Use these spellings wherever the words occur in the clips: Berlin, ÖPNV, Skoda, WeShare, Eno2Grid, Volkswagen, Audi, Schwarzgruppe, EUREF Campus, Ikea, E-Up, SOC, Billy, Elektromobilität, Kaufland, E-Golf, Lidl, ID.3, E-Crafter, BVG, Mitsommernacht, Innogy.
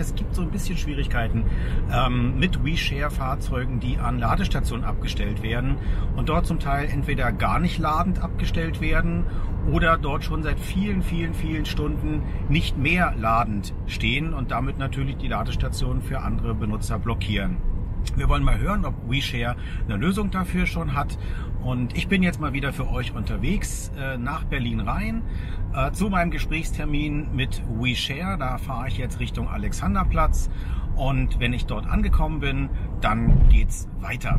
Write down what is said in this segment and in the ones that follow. Es gibt so ein bisschen Schwierigkeiten mit WeShare-Fahrzeugen, die an Ladestationen abgestellt werden und dort zum Teil entweder gar nicht ladend abgestellt werden oder dort schon seit vielen Stunden nicht mehr ladend stehen und damit natürlich die Ladestationen für andere Benutzer blockieren. Wir wollen mal hören, ob WeShare eine Lösung dafür schon hat. Und ich bin jetzt mal wieder für euch unterwegs nach Berlin-Rhein zu meinem Gesprächstermin mit WeShare. Da fahre ich jetzt Richtung Alexanderplatz und wenn ich dort angekommen bin, dann geht's weiter.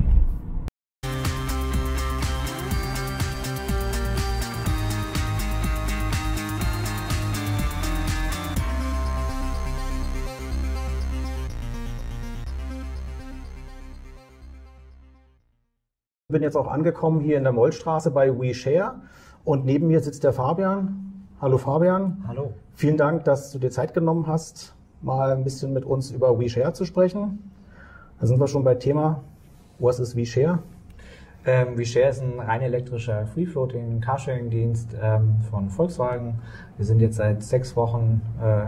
Ich bin jetzt auch angekommen hier in der Mollstraße bei WeShare und neben mir sitzt der Fabian. Hallo Fabian. Hallo. Vielen Dank, dass du dir Zeit genommen hast, mal ein bisschen mit uns über WeShare zu sprechen. Da sind wir schon bei Thema, was ist WeShare? WeShare ist ein rein elektrischer Free-Floating-Carsharing-Dienst von Volkswagen. Wir sind jetzt seit 6 Wochen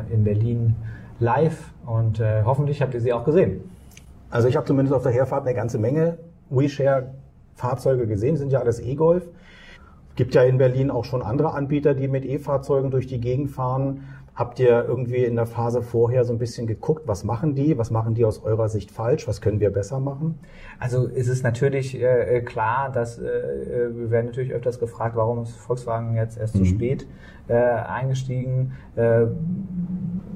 in Berlin live und hoffentlich habt ihr sie auch gesehen. Also ich habe zumindest auf der Herfahrt eine ganze Menge WeShare Fahrzeuge gesehen, sind ja alles E-Golf. Es gibt ja in Berlin auch schon andere Anbieter, die mit E-Fahrzeugen durch die Gegend fahren. Habt ihr irgendwie in der Phase vorher so ein bisschen geguckt, was machen die? Was machen die aus eurer Sicht falsch? Was können wir besser machen? Also es ist natürlich klar, dass wir werden natürlich öfters gefragt, warum ist Volkswagen jetzt erst so spät eingestiegen?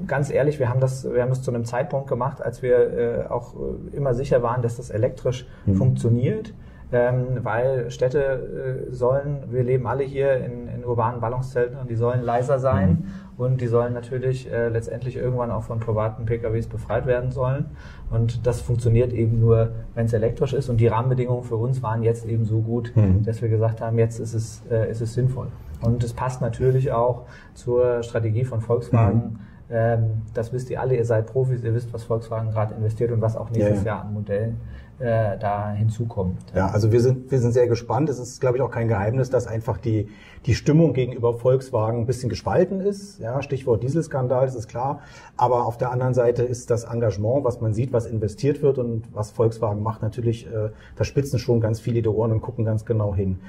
Ganz ehrlich, wir haben das zu einem Zeitpunkt gemacht, als wir auch immer sicher waren, dass das elektrisch funktioniert. Weil Städte sollen, wir leben alle hier in urbanen Ballungszelten und die sollen leiser sein und die sollen natürlich letztendlich irgendwann auch von privaten PKWs befreit werden sollen. Und das funktioniert eben nur, wenn es elektrisch ist. Und die Rahmenbedingungen für uns waren jetzt eben so gut, dass wir gesagt haben, jetzt ist es sinnvoll. Und es passt natürlich auch zur Strategie von Volkswagen. Das wisst ihr alle, ihr seid Profis, ihr wisst, was Volkswagen gerade investiert und was auch nächstes Jahr an Modellen da hinzukommt. Ja, also wir sind sehr gespannt. Es ist, glaube ich, auch kein Geheimnis, dass einfach die Stimmung gegenüber Volkswagen ein bisschen gespalten ist. Ja, Stichwort Dieselskandal, das ist klar. Aber auf der anderen Seite ist das Engagement, was man sieht, was investiert wird und was Volkswagen macht, natürlich, da spitzen schon ganz viele die Ohren und gucken ganz genau hin.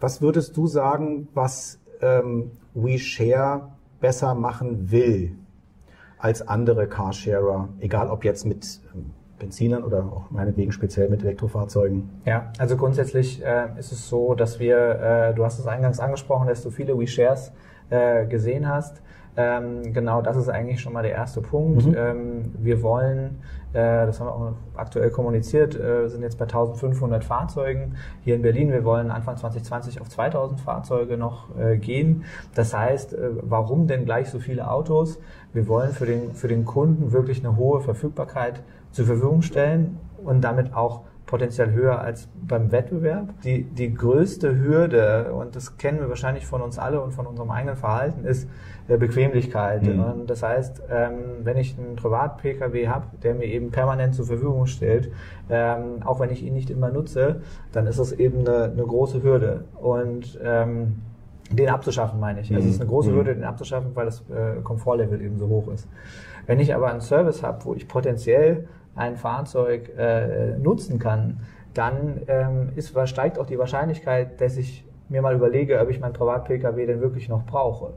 Was würdest du sagen, was WeShare besser machen will als andere Carsharer, egal ob jetzt mit Benzinern oder auch meinetwegen speziell mit Elektrofahrzeugen? Ja, also grundsätzlich ist es so, dass wir, du hast es eingangs angesprochen, dass du viele WeShares gesehen hast. Genau, das ist eigentlich schon mal der erste Punkt. Wir wollen, das haben wir auch aktuell kommuniziert, sind jetzt bei 1500 Fahrzeugen hier in Berlin. Wir wollen Anfang 2020 auf 2000 Fahrzeuge noch gehen. Das heißt, warum denn gleich so viele Autos? Wir wollen für den Kunden wirklich eine hohe Verfügbarkeit zur Verfügung stellen und damit auch potenziell höher als beim Wettbewerb. Die größte Hürde, und das kennen wir wahrscheinlich von uns alle und von unserem eigenen Verhalten, ist Bequemlichkeit. Und das heißt, wenn ich einen Privat-Pkw habe, der mir eben permanent zur Verfügung steht, auch wenn ich ihn nicht immer nutze, dann ist das eben eine große Hürde. Und den abzuschaffen, meine ich. Also es ist eine große Hürde, den abzuschaffen, weil das Komfortlevel eben so hoch ist. Wenn ich aber einen Service habe, wo ich potenziell ein Fahrzeug nutzen kann, dann steigt auch die Wahrscheinlichkeit, dass ich mir mal überlege, ob ich meinen Privat-Pkw denn wirklich noch brauche.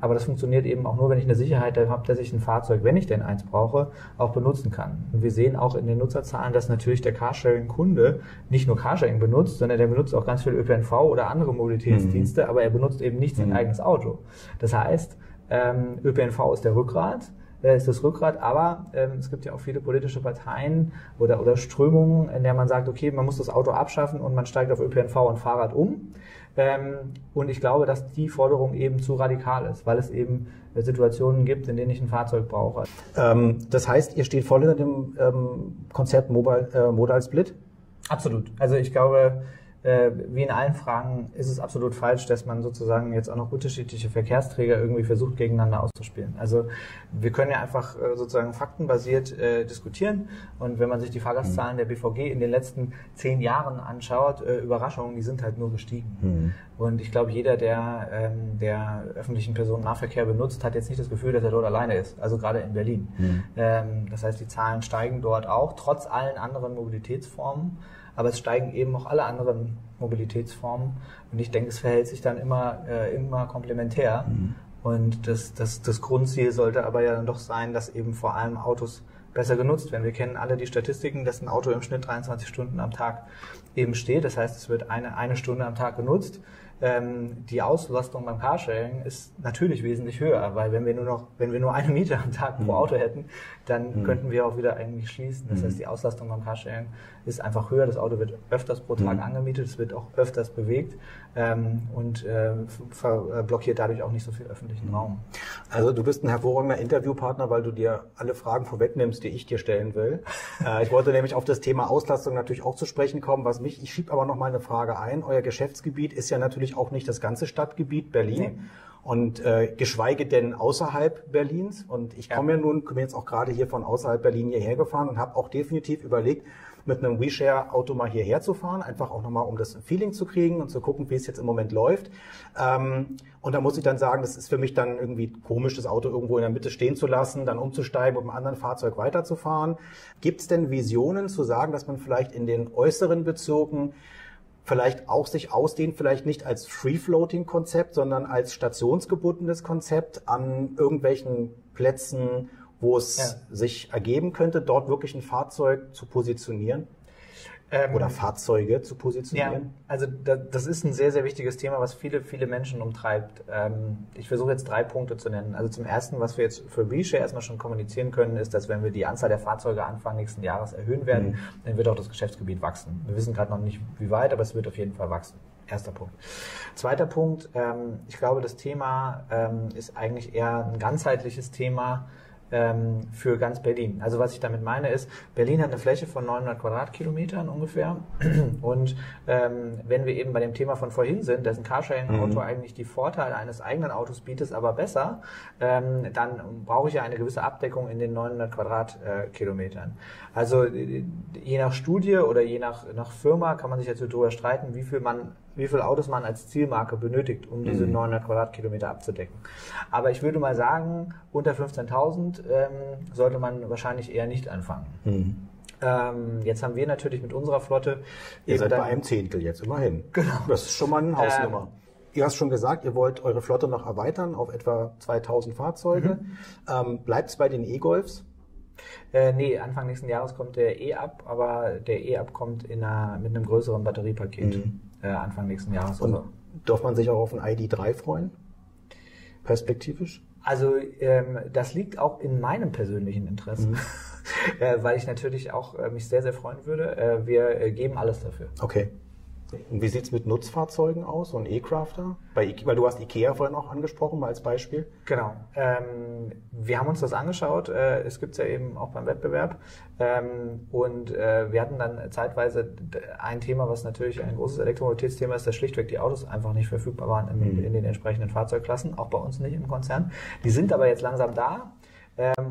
Aber das funktioniert eben auch nur, wenn ich eine Sicherheit habe, dass ich ein Fahrzeug, wenn ich denn eins brauche, auch benutzen kann. Und wir sehen auch in den Nutzerzahlen, dass natürlich der Carsharing-Kunde nicht nur Carsharing benutzt, sondern der benutzt auch ganz viel ÖPNV oder andere Mobilitätsdienste, aber er benutzt eben nicht sein eigenes Auto. Das heißt, ÖPNV ist der Rückgrat. Ist das Rückgrat, aber es gibt ja auch viele politische Parteien oder Strömungen, in der man sagt, okay, man muss das Auto abschaffen und man steigt auf ÖPNV und Fahrrad um. Und ich glaube, dass die Forderung eben zu radikal ist, weil es eben Situationen gibt, in denen ich ein Fahrzeug brauche. Das heißt, ihr steht voll hinter dem Konzept Modal Split? Absolut. Also ich glaube, wie in allen Fragen ist es absolut falsch, dass man sozusagen jetzt auch noch unterschiedliche Verkehrsträger irgendwie versucht, gegeneinander auszuspielen. Also wir können ja einfach sozusagen faktenbasiert diskutieren, und wenn man sich die Fahrgastzahlen der BVG in den letzten 10 Jahren anschaut, Überraschungen, die sind halt nur gestiegen. Und ich glaube, jeder, der der öffentlichen Personennahverkehr benutzt, hat jetzt nicht das Gefühl, dass er dort alleine ist, also gerade in Berlin. Das heißt, die Zahlen steigen dort auch, trotz allen anderen Mobilitätsformen. Aber es steigen eben auch alle anderen Mobilitätsformen. Und ich denke, es verhält sich dann immer komplementär. Und das Grundziel sollte aber ja dann doch sein, dass eben vor allem Autos besser genutzt werden. Wir kennen alle die Statistiken, dass ein Auto im Schnitt 23 Stunden am Tag eben steht. Das heißt, es wird eine Stunde am Tag genutzt. Die Auslastung beim Carsharing ist natürlich wesentlich höher, weil wenn wir nur eine Miete am Tag pro Auto hätten, dann könnten wir auch wieder eigentlich schließen. Das heißt, die Auslastung beim Carsharing ist einfach höher. Das Auto wird öfters pro Tag angemietet, es wird auch öfters bewegt und blockiert dadurch auch nicht so viel öffentlichen Raum. Also du bist ein hervorragender Interviewpartner, weil du dir alle Fragen vorwegnimmst, die ich dir stellen will. Ich wollte nämlich auf das Thema Auslastung natürlich auch zu sprechen kommen. Ich schiebe aber noch mal eine Frage ein. Euer Geschäftsgebiet ist ja natürlich auch nicht das ganze Stadtgebiet Berlin und geschweige denn außerhalb Berlins. Und ich komme ja nun, bin jetzt auch gerade hier von außerhalb Berlin hierher gefahren und habe auch definitiv überlegt, mit einem WeShare-Auto mal hierher zu fahren, einfach auch nochmal, um das Feeling zu kriegen und zu gucken, wie es jetzt im Moment läuft. Und da muss ich dann sagen, das ist für mich dann irgendwie komisch, das Auto irgendwo in der Mitte stehen zu lassen, dann umzusteigen und mit einem anderen Fahrzeug weiterzufahren. Gibt es denn Visionen zu sagen, dass man vielleicht in den äußeren Bezirken vielleicht auch sich ausdehnt, vielleicht nicht als Free-Floating-Konzept, sondern als stationsgebundenes Konzept an irgendwelchen Plätzen, wo es sich ergeben könnte, dort wirklich ein Fahrzeug zu positionieren oder Fahrzeuge zu positionieren? Ja, also das ist ein sehr, sehr wichtiges Thema, was viele, viele Menschen umtreibt. Ich versuche jetzt 3 Punkte zu nennen. Also zum Ersten, was wir jetzt für WeShare erstmal schon kommunizieren können, ist, dass wenn wir die Anzahl der Fahrzeuge Anfang nächsten Jahres erhöhen werden, dann wird auch das Geschäftsgebiet wachsen. Wir wissen gerade noch nicht, wie weit, aber es wird auf jeden Fall wachsen. Erster Punkt. Zweiter Punkt, ich glaube, das Thema ist eigentlich eher ein ganzheitliches Thema, für ganz Berlin. Also was ich damit meine ist, Berlin hat eine Fläche von 900 Quadratkilometern ungefähr, und wenn wir eben bei dem Thema von vorhin sind, dass ein Carsharing-Auto eigentlich die Vorteile eines eigenen Autos bietet, aber besser, dann brauche ich ja eine gewisse Abdeckung in den 900 Quadratkilometern. Also je nach Studie oder je nach Firma kann man sich jetzt darüber streiten, wie viel Autos man als Zielmarke benötigt, um diese 900 Quadratkilometer abzudecken. Aber ich würde mal sagen, unter 15.000 sollte man wahrscheinlich eher nicht anfangen. Jetzt haben wir natürlich mit unserer Flotte... Ihr seid bei einem 1/10 jetzt, immerhin. Genau. Das ist schon mal eine Hausnummer. Du hast schon gesagt, ihr wollt eure Flotte noch erweitern auf etwa 2.000 Fahrzeuge. Bleibt es bei den E-Golfs? Nee, Anfang nächsten Jahres kommt der E-Up, aber der E-Up kommt mit einem größeren Batteriepaket. Anfang nächsten Jahres. Und darf man sich auch auf ein ID.3 freuen? Perspektivisch? Also das liegt auch in meinem persönlichen Interesse, weil ich natürlich auch mich sehr, sehr freuen würde. Wir geben alles dafür. Okay. Und wie sieht es mit Nutzfahrzeugen aus, so ein E-Crafter? Weil du hast Ikea vorhin auch angesprochen, mal als Beispiel. Genau. Wir haben uns das angeschaut. Es gibt es ja eben auch beim Wettbewerb. Und wir hatten dann zeitweise ein Thema, was natürlich ein großes Elektromobilitätsthema ist, dass schlichtweg die Autos einfach nicht verfügbar waren in den entsprechenden Fahrzeugklassen, auch bei uns nicht im Konzern. Die sind aber jetzt langsam da.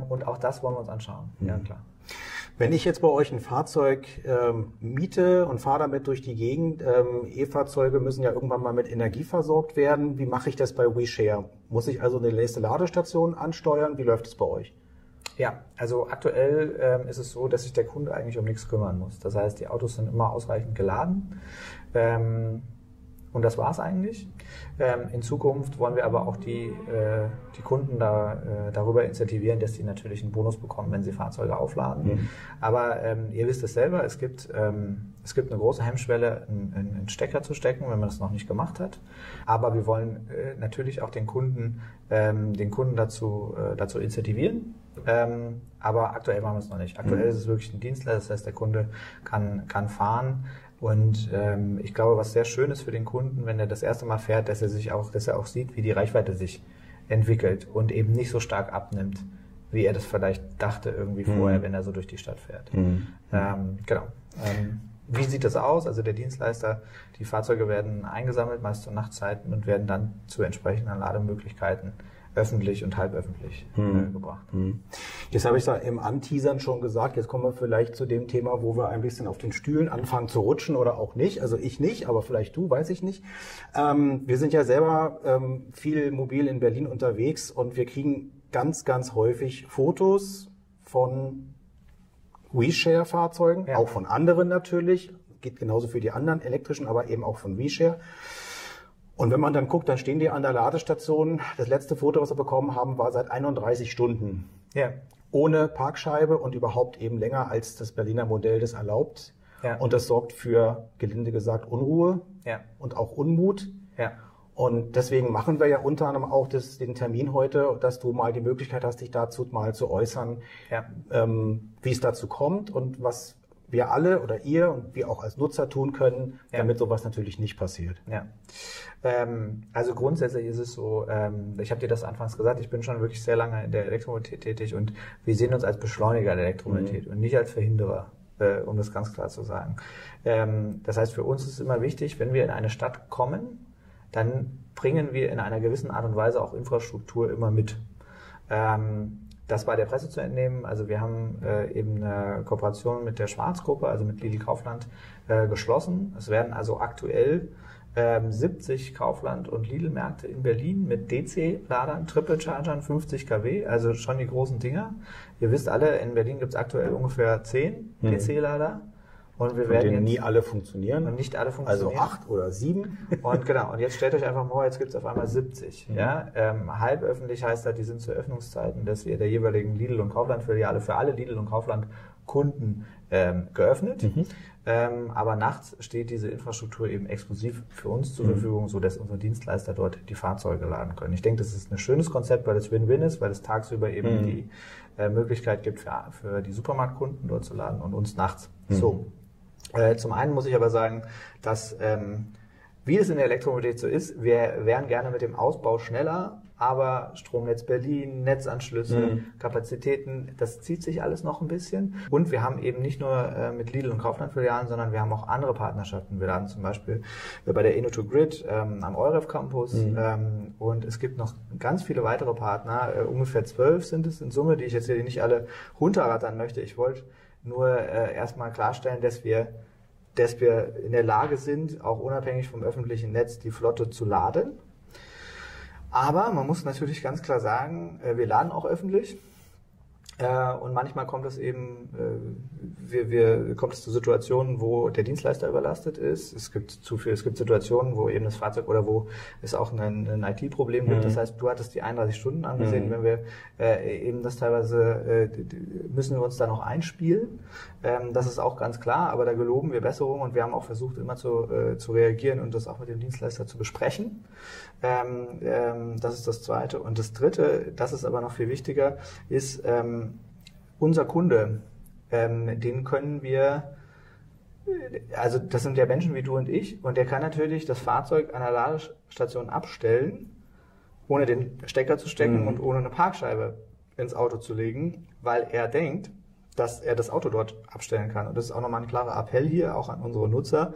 Und auch das wollen wir uns anschauen. Ja, klar. Wenn ich jetzt bei euch ein Fahrzeug miete und fahre damit durch die Gegend, E-Fahrzeuge müssen ja irgendwann mal mit Energie versorgt werden. Wie mache ich das bei WeShare? Muss ich also eine nächste Ladestation ansteuern? Wie läuft es bei euch? Ja, also aktuell ist es so, dass sich der Kunde eigentlich um nichts kümmern muss. Das heißt, die Autos sind immer ausreichend geladen. Und das war's eigentlich. In Zukunft wollen wir aber auch die Kunden darüber incentivieren, dass sie natürlich einen Bonus bekommen, wenn sie Fahrzeuge aufladen. Aber ihr wisst es selber, es gibt eine große Hemmschwelle, einen Stecker zu stecken, wenn man das noch nicht gemacht hat. Aber wir wollen natürlich auch den Kunden dazu incentivieren. Aber aktuell machen wir es noch nicht. Aktuell ist es wirklich ein Dienstleister, das heißt, der Kunde kann fahren. Und ich glaube, was sehr schön ist für den Kunden, wenn er das erste Mal fährt, dass er auch sieht, wie die Reichweite sich entwickelt und eben nicht so stark abnimmt, wie er das vielleicht dachte irgendwie vorher, wenn er so durch die Stadt fährt. Genau. Wie sieht das aus? Also der Dienstleister, die Fahrzeuge werden eingesammelt, meist zur Nachtzeit, und werden dann zu entsprechenden Lademöglichkeiten öffentlich und halböffentlich gebracht. Jetzt habe ich da im Anteasern schon gesagt, jetzt kommen wir vielleicht zu dem Thema, wo wir ein bisschen auf den Stühlen anfangen zu rutschen oder auch nicht. Also ich nicht, aber vielleicht du, weiß ich nicht. Wir sind ja selber viel mobil in Berlin unterwegs und wir kriegen ganz, ganz häufig Fotos von WeShare-Fahrzeugen, auch von anderen natürlich, geht genauso für die anderen elektrischen, aber eben auch von WeShare. Und wenn man dann guckt, dann stehen die an der Ladestation. Das letzte Foto, was wir bekommen haben, war seit 31 Stunden. Ja. Ohne Parkscheibe und überhaupt eben länger, als das Berliner Modell das erlaubt. Ja. Und das sorgt für, gelinde gesagt, Unruhe und auch Unmut. Ja. Und deswegen machen wir ja unter anderem auch den Termin heute, dass du mal die Möglichkeit hast, dich dazu mal zu äußern, wie es dazu kommt und was wir alle oder ihr und wir auch als Nutzer tun können, damit sowas natürlich nicht passiert. Ja. Also grundsätzlich ist es so, ich habe dir das anfangs gesagt, ich bin schon wirklich sehr lange in der Elektromobilität tätig und wir sehen uns als Beschleuniger der Elektromobilität und nicht als Verhinderer, um das ganz klar zu sagen. Das heißt, für uns ist immer wichtig, wenn wir in eine Stadt kommen, dann bringen wir in einer gewissen Art und Weise auch Infrastruktur immer mit. Das war der Presse zu entnehmen. Also wir haben eben eine Kooperation mit der Schwarzgruppe, also mit Lidl Kaufland, geschlossen. Es werden also aktuell 70 Kaufland- und Lidl-Märkte in Berlin mit DC-Ladern, Triple-Chargern, 50 kW, also schon die großen Dinger. Ihr wisst alle, in Berlin gibt es aktuell ungefähr 10 DC-Lader. Und wir werden nie alle funktionieren. Und nicht alle funktionieren. Also 8 oder 7. Und genau. Und jetzt stellt euch einfach mal vor, jetzt gibt es auf einmal 70. Ja? Halböffentlich heißt halt, die sind zu Öffnungszeiten der jeweiligen Lidl- und Kaufland-Filiale für alle Lidl- und Kaufland-Kunden geöffnet. Aber nachts steht diese Infrastruktur eben exklusiv für uns zur Verfügung, so dass unsere Dienstleister dort die Fahrzeuge laden können. Ich denke, das ist ein schönes Konzept, weil es Win-Win ist, weil es tagsüber eben die Möglichkeit gibt, für die Supermarktkunden dort zu laden und uns nachts. So. Zum einen muss ich aber sagen, dass, wie es in der Elektromobilität so ist, wir wären gerne mit dem Ausbau schneller, aber Stromnetz Berlin, Netzanschlüsse, Kapazitäten, das zieht sich alles noch ein bisschen. Und wir haben eben nicht nur mit Lidl und Kaufland-Filialen, sondern wir haben auch andere Partnerschaften. Wir laden zum Beispiel bei der Eno2Grid am EUREF Campus und es gibt noch ganz viele weitere Partner, ungefähr 12 sind es in Summe, die ich jetzt hier nicht alle runterrattern möchte. Ich wollte nur erstmal klarstellen, dass wir in der Lage sind, auch unabhängig vom öffentlichen Netz die Flotte zu laden. Aber man muss natürlich ganz klar sagen, wir laden auch öffentlich. Und manchmal kommt es eben kommt es zu Situationen, wo der Dienstleister überlastet ist. Es gibt Situationen, wo eben das Fahrzeug oder wo es auch ein IT-Problem gibt. Das heißt, du hattest die 31 Stunden angesehen. Wenn wir eben das teilweise müssen wir uns da noch einspielen. Das ist auch ganz klar, aber da geloben wir Besserung und wir haben auch versucht, immer zu reagieren und das auch mit dem Dienstleister zu besprechen. Das ist das Zweite. Und das Dritte, das ist aber noch viel wichtiger, ist, unser Kunde, den können wir, also das sind ja Menschen wie du und ich, und der kann natürlich das Fahrzeug an der Ladestation abstellen, ohne den Stecker zu stecken und ohne eine Parkscheibe ins Auto zu legen, weil er denkt, dass er das Auto dort abstellen kann. Und das ist auch nochmal ein klarer Appell hier, auch an unsere Nutzer.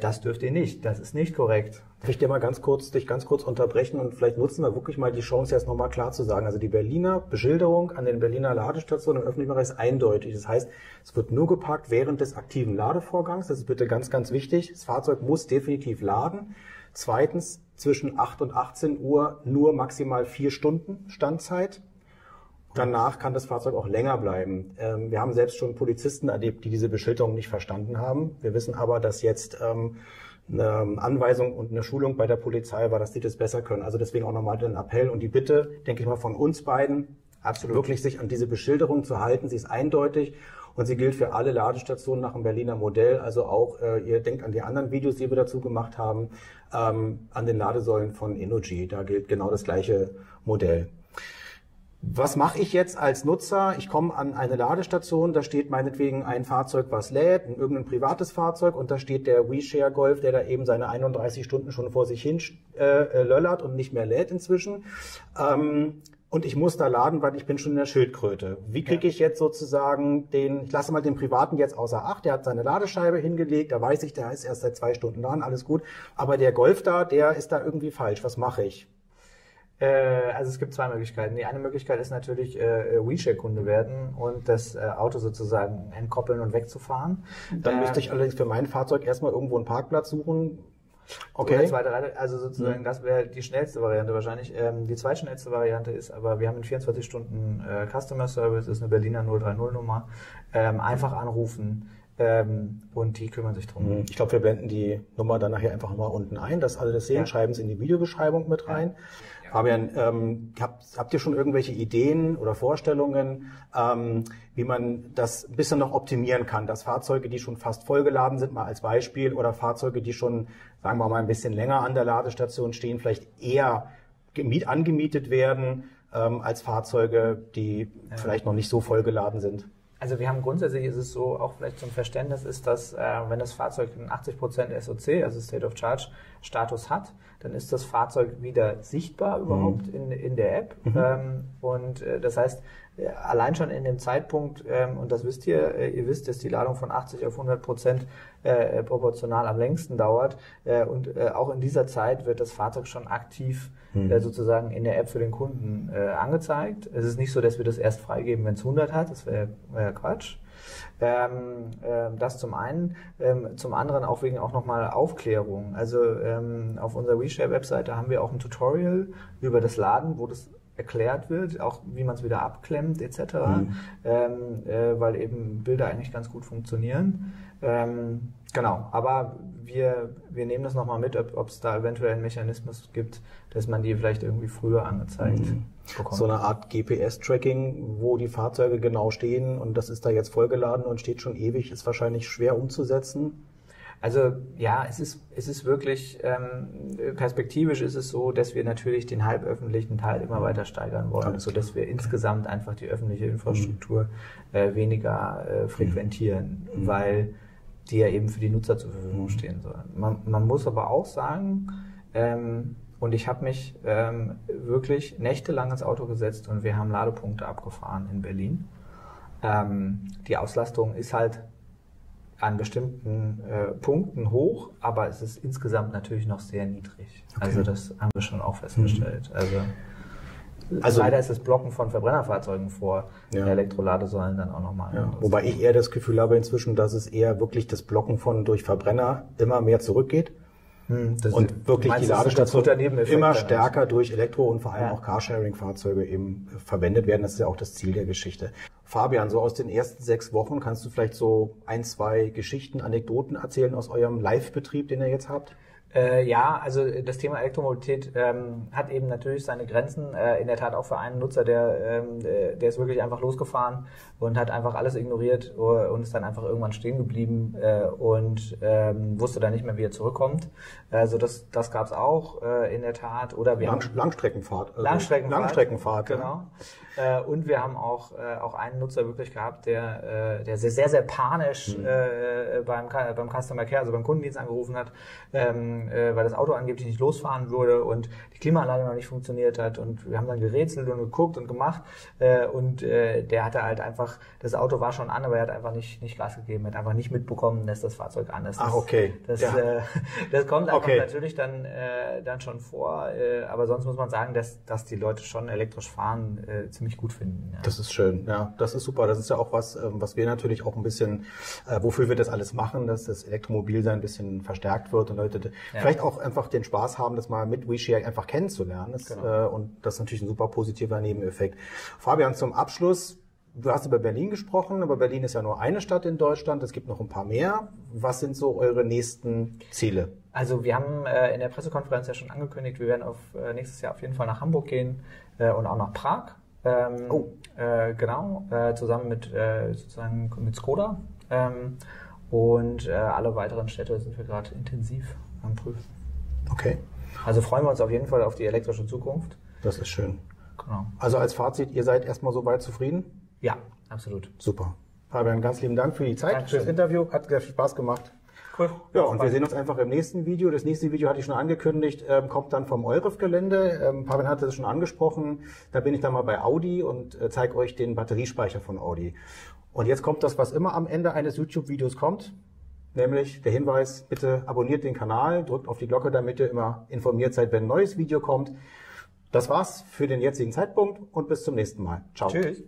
Das dürft ihr nicht. Das ist nicht korrekt. Darf ich dir mal dich ganz kurz unterbrechen und vielleicht nutzen wir wirklich mal die Chance, jetzt nochmal klar zu sagen. Also die Berliner Beschilderung an den Berliner Ladestationen im öffentlichen Bereich ist eindeutig. Das heißt, es wird nur geparkt während des aktiven Ladevorgangs. Das ist bitte ganz, ganz wichtig. Das Fahrzeug muss definitiv laden. Zweitens, zwischen 8 und 18 Uhr nur maximal 4 Stunden Standzeit. Danach kann das Fahrzeug auch länger bleiben. Wir haben selbst schon Polizisten erlebt, die diese Beschilderung nicht verstanden haben. Wir wissen aber, dass jetzt eine Anweisung und eine Schulung bei der Polizei war, dass die das besser können. Also deswegen auch nochmal den Appell und die Bitte, denke ich mal, von uns beiden, absolut wirklich sich an diese Beschilderung zu halten. Sie ist eindeutig und sie gilt für alle Ladestationen nach dem Berliner Modell. Also auch, ihr denkt an die anderen Videos, die wir dazu gemacht haben, an den Ladesäulen von Innogy. Da gilt genau das gleiche Modell. Was mache ich jetzt als Nutzer? Ich komme an eine Ladestation, da steht meinetwegen ein Fahrzeug, was lädt, irgendein privates Fahrzeug und da steht der WeShare Golf, der da eben seine 31 Stunden schon vor sich hin löllert und nicht mehr lädt inzwischen. und ich muss da laden, weil ich bin schon in der Schildkröte. Wie kriege ich jetzt sozusagen den, ich lasse mal den Privaten jetzt außer Acht, der hat seine Ladescheibe hingelegt, da weiß ich, der ist erst seit 2 Stunden dran, alles gut. Aber der Golf da, der ist da irgendwie falsch, was mache ich? Also es gibt 2 Möglichkeiten. Die eine Möglichkeit ist natürlich WeShare-Kunde werden und das Auto sozusagen entkoppeln und wegzufahren. Dann müsste ich allerdings für mein Fahrzeug erstmal irgendwo einen Parkplatz suchen. Okay. Also sozusagen, das wäre die schnellste Variante wahrscheinlich. Die zweitschnellste Variante ist, aber wir haben in 24 Stunden Customer Service, ist eine Berliner 030-Nummer. Einfach anrufen. Und die kümmern sich drum. Ich glaube, wir blenden die Nummer dann nachher einfach mal unten ein, dass alle das sehen. Ja. Schreiben es in die Videobeschreibung mit rein. Ja. Fabian, habt ihr schon irgendwelche Ideen oder Vorstellungen, wie man das ein bisschen noch optimieren kann? Dass Fahrzeuge, die schon fast vollgeladen sind, mal als Beispiel, oder Fahrzeuge, die schon, sagen wir mal, ein bisschen länger an der Ladestation stehen, vielleicht eher angemietet werden als Fahrzeuge, die vielleicht noch nicht so vollgeladen sind? Also wir haben grundsätzlich, ist es so, auch vielleicht zum Verständnis ist, dass wenn das Fahrzeug einen 80% SOC, also State of Charge Status hat, dann ist das Fahrzeug wieder sichtbar überhaupt in der App. Und das heißt, allein schon in dem Zeitpunkt, und das wisst ihr wisst, dass die Ladung von 80 auf 100% proportional am längsten dauert. Und auch in dieser Zeit wird das Fahrzeug schon aktiv sozusagen in der App für den Kunden angezeigt. Es ist nicht so, dass wir das erst freigeben, wenn es 100 hat. Das wäre Quatsch. Das zum einen, zum anderen auch wegen auch nochmal Aufklärung. Also auf unserer WeShare-Webseite haben wir auch ein Tutorial über das Laden, wo das erklärt wird, auch wie man es wieder abklemmt etc., weil eben Bilder eigentlich ganz gut funktionieren. Genau, aber wir nehmen das nochmal mit, ob es da eventuell einen Mechanismus gibt, dass man die vielleicht irgendwie früher angezeigt bekommt. So eine Art GPS-Tracking, wo die Fahrzeuge genau stehen und das ist da jetzt vollgeladen und steht schon ewig, ist wahrscheinlich schwer umzusetzen. Also ja, es ist wirklich, perspektivisch ist es so, dass wir natürlich den halböffentlichen Teil immer weiter steigern wollen, sodass wir insgesamt einfach die öffentliche Infrastruktur weniger frequentieren, weil die ja eben für die Nutzer zur Verfügung stehen sollen. Man muss aber auch sagen, und ich habe mich wirklich nächtelang ins Auto gesetzt und wir haben Ladepunkte abgefahren in Berlin. Die Auslastung ist halt an bestimmten Punkten hoch, aber es ist insgesamt natürlich noch sehr niedrig. Okay. Also das haben wir schon auch festgestellt. Also leider ist das Blocken von Verbrennerfahrzeugen vor Elektroladesäulen dann auch nochmal anders. Wobei ich eher das Gefühl habe inzwischen, dass es eher wirklich das Blocken von durch Verbrenner immer mehr zurückgeht. Und wirklich die Ladestation immer stärker durch Elektro- und vor allem auch Carsharing-Fahrzeuge eben verwendet werden. Das ist ja auch das Ziel der Geschichte. Fabian, so aus den ersten 6 Wochen kannst du vielleicht so 1, 2 Geschichten, Anekdoten erzählen aus eurem Live-Betrieb, den ihr jetzt habt? Ja, also das Thema Elektromobilität hat eben natürlich seine Grenzen. In der Tat auch für einen Nutzer, der ist wirklich einfach losgefahren und hat einfach alles ignoriert und ist dann einfach irgendwann stehen geblieben und wusste dann nicht mehr, wie er zurückkommt. Also das gab's auch in der Tat. Oder wir haben Langstreckenfahrt. Also Langstreckenfahrt, genau. Ja. Und wir haben auch einen Nutzer wirklich gehabt, der sehr, sehr, sehr panisch beim Customer Care, also beim Kundendienst angerufen hat, weil das Auto angeblich nicht losfahren würde und die Klimaanlage noch nicht funktioniert hat und wir haben dann gerätselt und geguckt und gemacht und der hatte halt einfach, das Auto war schon an, aber er hat einfach nicht Gas gegeben, er hat einfach nicht mitbekommen, dass das Fahrzeug an ist. Ach, okay. Das kommt einfach natürlich dann schon vor, aber sonst muss man sagen, dass die Leute schon elektrisch fahren ziemlich gut finden. Ja. Das ist schön, ja, das ist super, das ist ja auch was wir natürlich auch ein bisschen, wofür wir das alles machen, dass das Elektromobilsein ein bisschen verstärkt wird und Leute vielleicht auch einfach den Spaß haben, das mal mit WeShare einfach kennenzulernen. Und das ist natürlich ein super positiver Nebeneffekt. Fabian, zum Abschluss, du hast über Berlin gesprochen, aber Berlin ist ja nur eine Stadt in Deutschland, es gibt noch ein paar mehr. Was sind so eure nächsten Ziele? Also wir haben in der Pressekonferenz ja schon angekündigt, wir werden nächstes Jahr auf jeden Fall nach Hamburg gehen und auch nach Prag. Genau, zusammen mit Skoda. Und alle weiteren Städte sind wir gerade intensiv am Prüfen. Okay. Also freuen wir uns auf jeden Fall auf die elektrische Zukunft. Das ist schön. Genau. Also als Fazit, ihr seid erstmal soweit zufrieden? Ja, absolut. Super. Fabian, ganz lieben Dank für die Zeit, fürs Interview. Hat sehr viel Spaß gemacht. Cool. Ja, und wir sehen uns einfach im nächsten Video. Das nächste Video hatte ich schon angekündigt, kommt dann vom EUREF-Gelände. Pavel hatte das schon angesprochen. Da bin ich dann mal bei Audi und zeige euch den Batteriespeicher von Audi. Und jetzt kommt das, was immer am Ende eines YouTube-Videos kommt, nämlich der Hinweis, bitte abonniert den Kanal, drückt auf die Glocke, damit ihr immer informiert seid, wenn ein neues Video kommt. Das war's für den jetzigen Zeitpunkt und bis zum nächsten Mal. Ciao. Tschüss.